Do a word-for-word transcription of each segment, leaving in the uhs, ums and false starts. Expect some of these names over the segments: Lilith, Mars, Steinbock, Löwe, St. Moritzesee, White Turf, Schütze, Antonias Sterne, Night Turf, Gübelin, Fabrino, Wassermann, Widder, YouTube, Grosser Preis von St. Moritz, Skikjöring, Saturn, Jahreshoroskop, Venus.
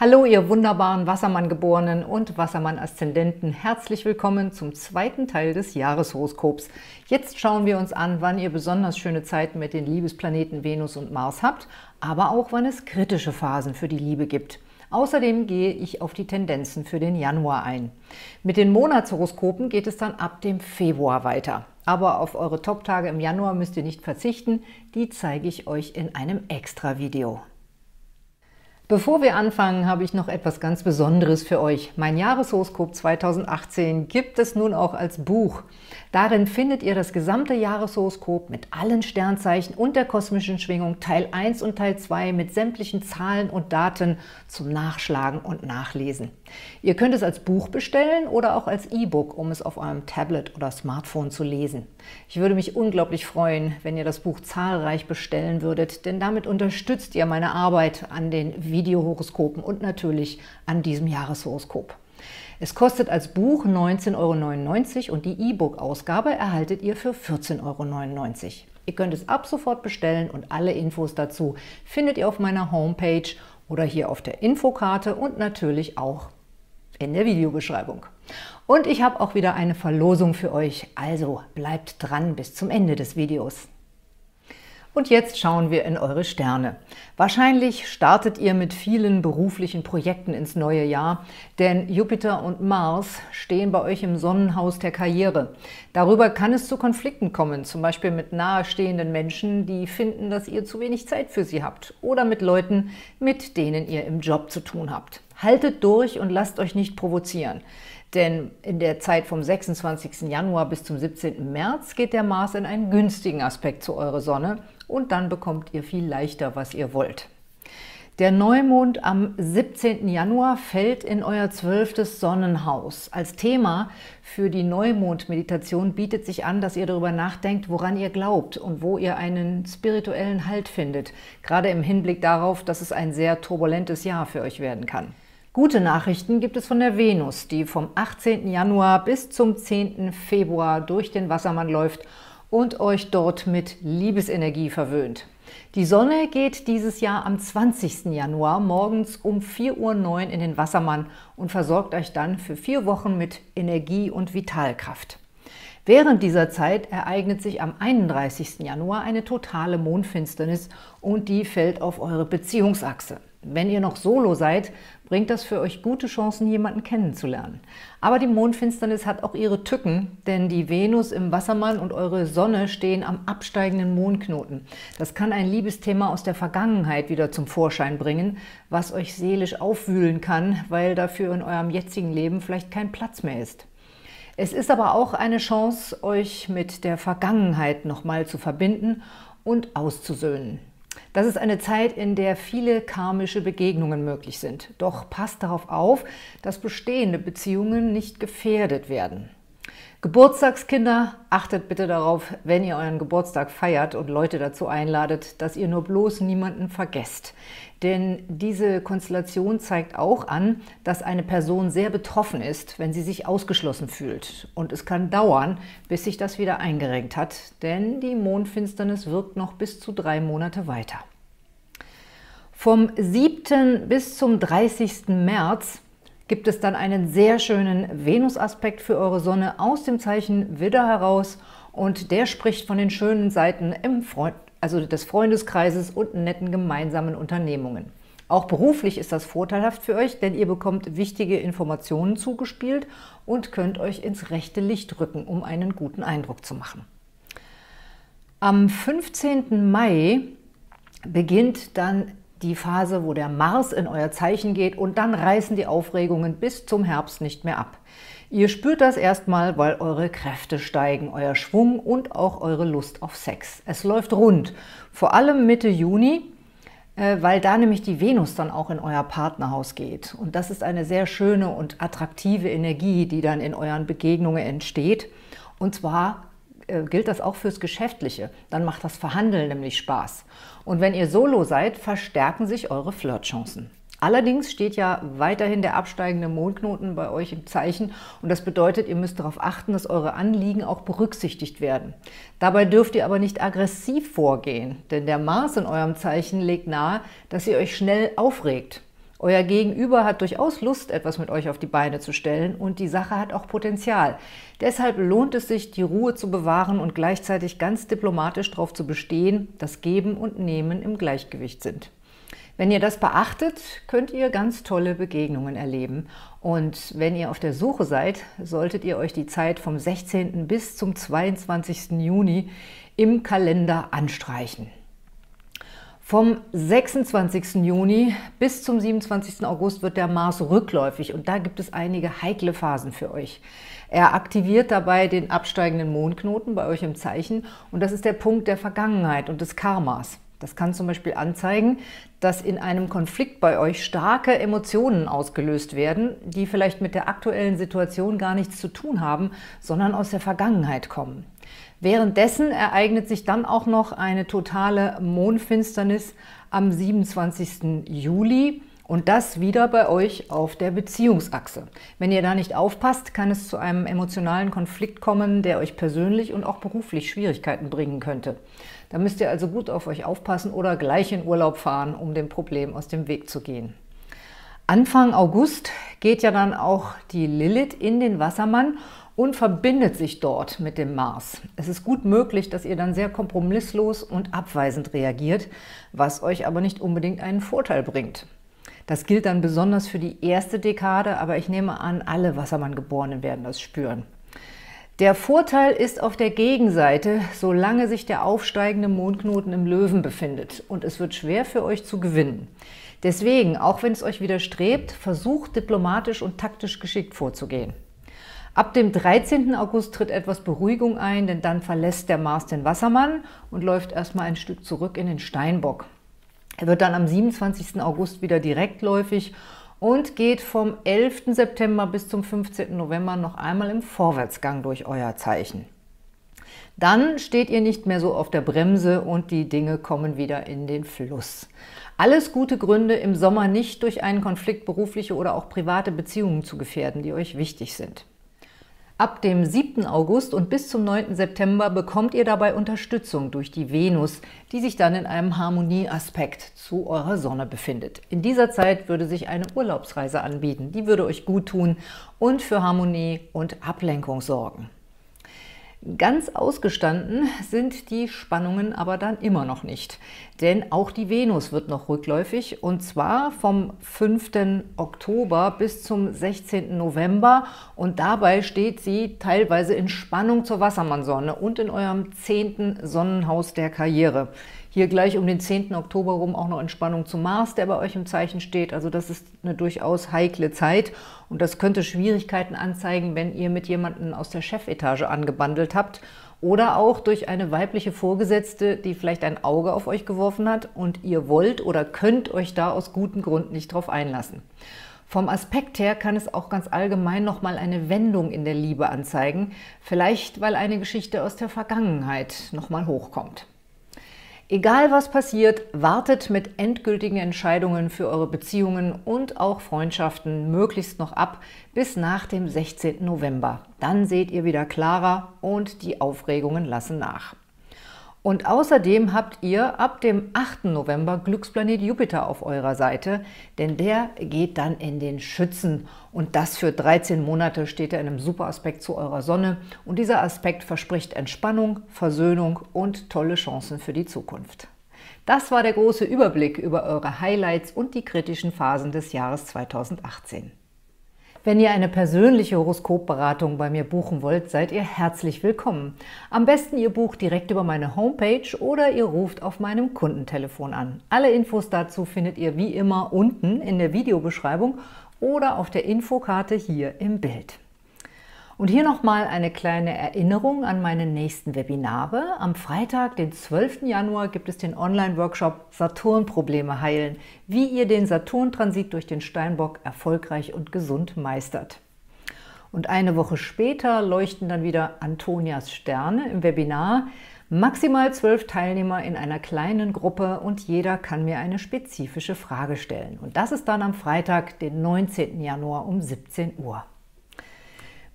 Hallo ihr wunderbaren Wassermann-Geborenen und Wassermann-Aszendenten, herzlich willkommen zum zweiten Teil des Jahreshoroskops. Jetzt schauen wir uns an, wann ihr besonders schöne Zeiten mit den Liebesplaneten Venus und Mars habt, aber auch wann es kritische Phasen für die Liebe gibt. Außerdem gehe ich auf die Tendenzen für den Januar ein. Mit den Monatshoroskopen geht es dann ab dem Februar weiter. Aber auf eure Top-Tage im Januar müsst ihr nicht verzichten, die zeige ich euch in einem Extra-Video. Bevor wir anfangen, habe ich noch etwas ganz Besonderes für euch. Mein Jahreshoroskop zweitausendachtzehn gibt es nun auch als Buch. Darin findet ihr das gesamte Jahreshoroskop mit allen Sternzeichen und der kosmischen Schwingung Teil eins und Teil zwei mit sämtlichen Zahlen und Daten zum Nachschlagen und Nachlesen. Ihr könnt es als Buch bestellen oder auch als E-Book, um es auf eurem Tablet oder Smartphone zu lesen. Ich würde mich unglaublich freuen, wenn ihr das Buch zahlreich bestellen würdet, denn damit unterstützt ihr meine Arbeit an den Videos. Videohoroskopen und natürlich an diesem Jahreshoroskop. Es kostet als Buch neunzehn Euro neunundneunzig und die E-Book-Ausgabe erhaltet ihr für vierzehn Euro neunundneunzig. Ihr könnt es ab sofort bestellen und alle Infos dazu findet ihr auf meiner Homepage oder hier auf der Infokarte und natürlich auch in der Videobeschreibung. Und ich habe auch wieder eine Verlosung für euch, also bleibt dran bis zum Ende des Videos. Und jetzt schauen wir in eure Sterne. Wahrscheinlich startet ihr mit vielen beruflichen Projekten ins neue Jahr, denn Jupiter und Mars stehen bei euch im Sonnenhaus der Karriere. Darüber kann es zu Konflikten kommen, zum Beispiel mit nahestehenden Menschen, die finden, dass ihr zu wenig Zeit für sie habt, oder mit Leuten, mit denen ihr im Job zu tun habt. Haltet durch und lasst euch nicht provozieren. Denn in der Zeit vom sechsundzwanzigsten Januar bis zum siebzehnten März geht der Mars in einen günstigen Aspekt zu eurer Sonne und dann bekommt ihr viel leichter, was ihr wollt. Der Neumond am siebzehnten Januar fällt in euer zwölftes Sonnenhaus. Als Thema für die Neumond-Meditation bietet sich an, dass ihr darüber nachdenkt, woran ihr glaubt und wo ihr einen spirituellen Halt findet, gerade im Hinblick darauf, dass es ein sehr turbulentes Jahr für euch werden kann. Gute Nachrichten gibt es von der Venus, die vom achtzehnten Januar bis zum zehnten Februar durch den Wassermann läuft und euch dort mit Liebesenergie verwöhnt. Die Sonne geht dieses Jahr am zwanzigsten Januar morgens um vier Uhr neun in den Wassermann und versorgt euch dann für vier Wochen mit Energie und Vitalkraft. Während dieser Zeit ereignet sich am einunddreißigsten Januar eine totale Mondfinsternis und die fällt auf eure Beziehungsachse. Wenn ihr noch solo seid, bringt das für euch gute Chancen, jemanden kennenzulernen. Aber die Mondfinsternis hat auch ihre Tücken, denn die Venus im Wassermann und eure Sonne stehen am absteigenden Mondknoten. Das kann ein Liebesthema aus der Vergangenheit wieder zum Vorschein bringen, was euch seelisch aufwühlen kann, weil dafür in eurem jetzigen Leben vielleicht kein Platz mehr ist. Es ist aber auch eine Chance, euch mit der Vergangenheit nochmal zu verbinden und auszusöhnen. Das ist eine Zeit, in der viele karmische Begegnungen möglich sind. Doch passt darauf auf, dass bestehende Beziehungen nicht gefährdet werden. Geburtstagskinder, achtet bitte darauf, wenn ihr euren Geburtstag feiert und Leute dazu einladet, dass ihr nur bloß niemanden vergesst. Denn diese Konstellation zeigt auch an, dass eine Person sehr betroffen ist, wenn sie sich ausgeschlossen fühlt. Und es kann dauern, bis sich das wieder eingerenkt hat, denn die Mondfinsternis wirkt noch bis zu drei Monate weiter. Vom siebten bis zum dreißigsten März gibt es dann einen sehr schönen Venus-Aspekt für eure Sonne aus dem Zeichen Widder heraus und der spricht von den schönen Seiten im Freund, also des Freundeskreises und netten gemeinsamen Unternehmungen. Auch beruflich ist das vorteilhaft für euch, denn ihr bekommt wichtige Informationen zugespielt und könnt euch ins rechte Licht rücken, um einen guten Eindruck zu machen. Am fünfzehnten Mai beginnt dann die Phase, wo der Mars in euer Zeichen geht und dann reißen die Aufregungen bis zum Herbst nicht mehr ab. Ihr spürt das erstmal, weil eure Kräfte steigen, euer Schwung und auch eure Lust auf Sex. Es läuft rund, vor allem Mitte Juni, weil da nämlich die Venus dann auch in euer Partnerhaus geht. Und das ist eine sehr schöne und attraktive Energie, die dann in euren Begegnungen entsteht. Und zwar gilt das auch fürs Geschäftliche, dann macht das Verhandeln nämlich Spaß. Und wenn ihr solo seid, verstärken sich eure Flirtchancen. Allerdings steht ja weiterhin der absteigende Mondknoten bei euch im Zeichen und das bedeutet, ihr müsst darauf achten, dass eure Anliegen auch berücksichtigt werden. Dabei dürft ihr aber nicht aggressiv vorgehen, denn der Mars in eurem Zeichen legt nahe, dass ihr euch schnell aufregt. Euer Gegenüber hat durchaus Lust, etwas mit euch auf die Beine zu stellen, und die Sache hat auch Potenzial. Deshalb lohnt es sich, die Ruhe zu bewahren und gleichzeitig ganz diplomatisch darauf zu bestehen, dass Geben und Nehmen im Gleichgewicht sind. Wenn ihr das beachtet, könnt ihr ganz tolle Begegnungen erleben. Und wenn ihr auf der Suche seid, solltet ihr euch die Zeit vom sechzehnten bis zum zweiundzwanzigsten Juni im Kalender anstreichen. Vom sechsundzwanzigsten Juni bis zum siebenundzwanzigsten August wird der Mars rückläufig, und da gibt es einige heikle Phasen für euch. Er aktiviert dabei den absteigenden Mondknoten bei euch im Zeichen, und das ist der Punkt der Vergangenheit und des Karmas. Das kann zum Beispiel anzeigen, dass in einem Konflikt bei euch starke Emotionen ausgelöst werden, die vielleicht mit der aktuellen Situation gar nichts zu tun haben, sondern aus der Vergangenheit kommen. Währenddessen ereignet sich dann auch noch eine totale Mondfinsternis am siebenundzwanzigsten Juli. Und das wieder bei euch auf der Beziehungsachse. Wenn ihr da nicht aufpasst, kann es zu einem emotionalen Konflikt kommen, der euch persönlich und auch beruflich Schwierigkeiten bringen könnte. Da müsst ihr also gut auf euch aufpassen oder gleich in Urlaub fahren, um dem Problem aus dem Weg zu gehen. Anfang August geht ja dann auch die Lilith in den Wassermann und verbindet sich dort mit dem Mars. Es ist gut möglich, dass ihr dann sehr kompromisslos und abweisend reagiert, was euch aber nicht unbedingt einen Vorteil bringt. Das gilt dann besonders für die erste Dekade, aber ich nehme an, alle Wassermann-Geborenen werden das spüren. Der Vorteil ist auf der Gegenseite, solange sich der aufsteigende Mondknoten im Löwen befindet, und es wird schwer für euch zu gewinnen. Deswegen, auch wenn es euch widerstrebt, versucht diplomatisch und taktisch geschickt vorzugehen. Ab dem dreizehnten August tritt etwas Beruhigung ein, denn dann verlässt der Mars den Wassermann und läuft erstmal ein Stück zurück in den Steinbock. Er wird dann am siebenundzwanzigsten August wieder direktläufig und geht vom elften September bis zum fünfzehnten November noch einmal im Vorwärtsgang durch euer Zeichen. Dann steht ihr nicht mehr so auf der Bremse und die Dinge kommen wieder in den Fluss. Alles gute Gründe, im Sommer nicht durch einen Konflikt berufliche oder auch private Beziehungen zu gefährden, die euch wichtig sind. Ab dem siebten August und bis zum neunten September bekommt ihr dabei Unterstützung durch die Venus, die sich dann in einem Harmonieaspekt zu eurer Sonne befindet. In dieser Zeit würde sich eine Urlaubsreise anbieten, die würde euch gut tun und für Harmonie und Ablenkung sorgen. Ganz ausgestanden sind die Spannungen aber dann immer noch nicht, denn auch die Venus wird noch rückläufig, und zwar vom fünften Oktober bis zum sechzehnten November, und dabei steht sie teilweise in Spannung zur Wassermannsonne und in eurem zehnten Sonnenhaus der Karriere. Hier gleich um den zehnten Oktober rum auch noch in Spannung zu Mars, der bei euch im Zeichen steht. Also das ist eine durchaus heikle Zeit, und das könnte Schwierigkeiten anzeigen, wenn ihr mit jemandem aus der Chefetage angebandelt habt oder auch durch eine weibliche Vorgesetzte, die vielleicht ein Auge auf euch geworfen hat, und ihr wollt oder könnt euch da aus gutem Grund nicht drauf einlassen. Vom Aspekt her kann es auch ganz allgemein nochmal eine Wendung in der Liebe anzeigen, vielleicht weil eine Geschichte aus der Vergangenheit nochmal hochkommt. Egal was passiert, wartet mit endgültigen Entscheidungen für eure Beziehungen und auch Freundschaften möglichst noch ab bis nach dem sechzehnten November. Dann seht ihr wieder klarer und die Aufregungen lassen nach. Und außerdem habt ihr ab dem achten November Glücksplanet Jupiter auf eurer Seite, denn der geht dann in den Schützen, und das für dreizehn Monate steht er in einem super Aspekt zu eurer Sonne, und dieser Aspekt verspricht Entspannung, Versöhnung und tolle Chancen für die Zukunft. Das war der große Überblick über eure Highlights und die kritischen Phasen des Jahres zweitausendachtzehn. Wenn ihr eine persönliche Horoskopberatung bei mir buchen wollt, seid ihr herzlich willkommen. Am besten ihr bucht direkt über meine Homepage oder ihr ruft auf meinem Kundentelefon an. Alle Infos dazu findet ihr wie immer unten in der Videobeschreibung oder auf der Infokarte hier im Bild. Und hier nochmal eine kleine Erinnerung an meine nächsten Webinare. Am Freitag, den zwölften Januar, gibt es den Online-Workshop Saturn-Probleme heilen, wie ihr den Saturn-Transit durch den Steinbock erfolgreich und gesund meistert. Und eine Woche später leuchten dann wieder Antonias Sterne im Webinar. Maximal zwölf Teilnehmer in einer kleinen Gruppe, und jeder kann mir eine spezifische Frage stellen. Und das ist dann am Freitag, den neunzehnten Januar um siebzehn Uhr.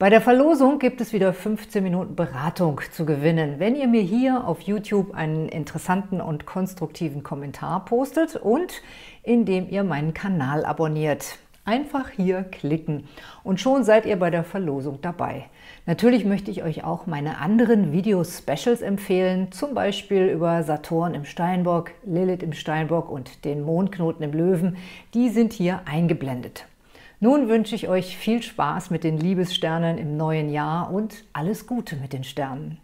Bei der Verlosung gibt es wieder fünfzehn Minuten Beratung zu gewinnen, wenn ihr mir hier auf YouTube einen interessanten und konstruktiven Kommentar postet und indem ihr meinen Kanal abonniert. Einfach hier klicken und schon seid ihr bei der Verlosung dabei. Natürlich möchte ich euch auch meine anderen Video-Specials empfehlen, zum Beispiel über Saturn im Steinbock, Lilith im Steinbock und den Mondknoten im Löwen. Die sind hier eingeblendet. Nun wünsche ich euch viel Spaß mit den Liebessternen im neuen Jahr und alles Gute mit den Sternen.